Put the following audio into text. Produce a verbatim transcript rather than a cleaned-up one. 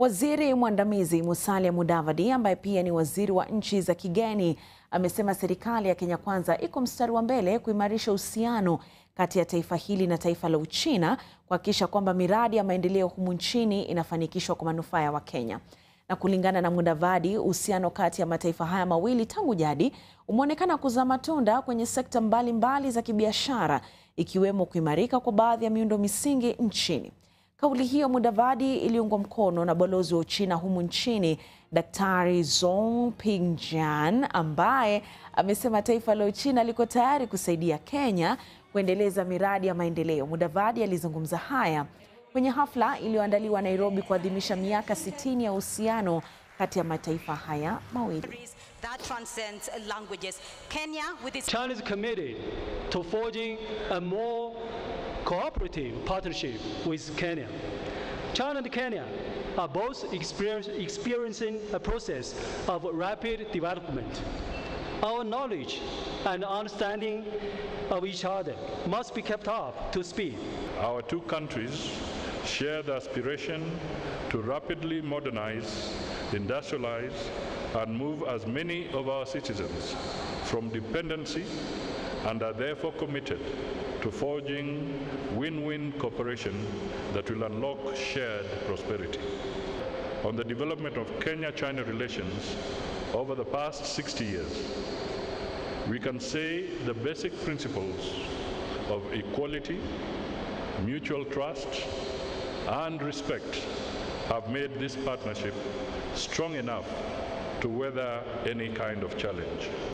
Waziri mwandamizi Musalia Mudavadi, ambaye pia ni waziri wa nchi za kigeni, amesema serikali ya Kenya Kwanza iko mstari wa mbele kuimarisha uhusiano kati ya taifa hili na taifa la Uchina, kuhakikisha kwamba miradi ya maendeleo humu nchini inafanikishwa kwa manufaa ya Wakenya. Na kulingana na Mudavadi, uhusiano kati ya mataifa haya mawili tangu jadi umeonekana kuzaa matunda kwenye sekta mbalimbali za kibiashara, ikiwemo kuimarika kwa baadhi ya miundo misingi nchini. Kauli hiyo Mudavadi iliungwa mkono na balozi wa Uchina humu nchini, Daktari Zhong Ping Jian, ambaye amesema taifa la Uchina liko tayari kusaidia Kenya kuendeleza miradi ya maendeleo. Mudavadi alizungumza haya kwenye hafla iliyoandaliwa Nairobi kuadhimisha miaka sitini ya uhusiano kati ya mataifa haya mawili. China is committed to forging a more cooperative partnership with Kenya. China and Kenya are both experience, experiencing a process of rapid development. Our knowledge and understanding of each other must be kept up to speed. Our two countries share the aspiration to rapidly modernize, industrialize, and move as many of our citizens from dependency, and are therefore committed to forging win-win cooperation that will unlock shared prosperity. On the development of Kenya-China relations over the past sixty years, we can say the basic principles of equality, mutual trust, and respect have made this partnership strong enough to weather any kind of challenge.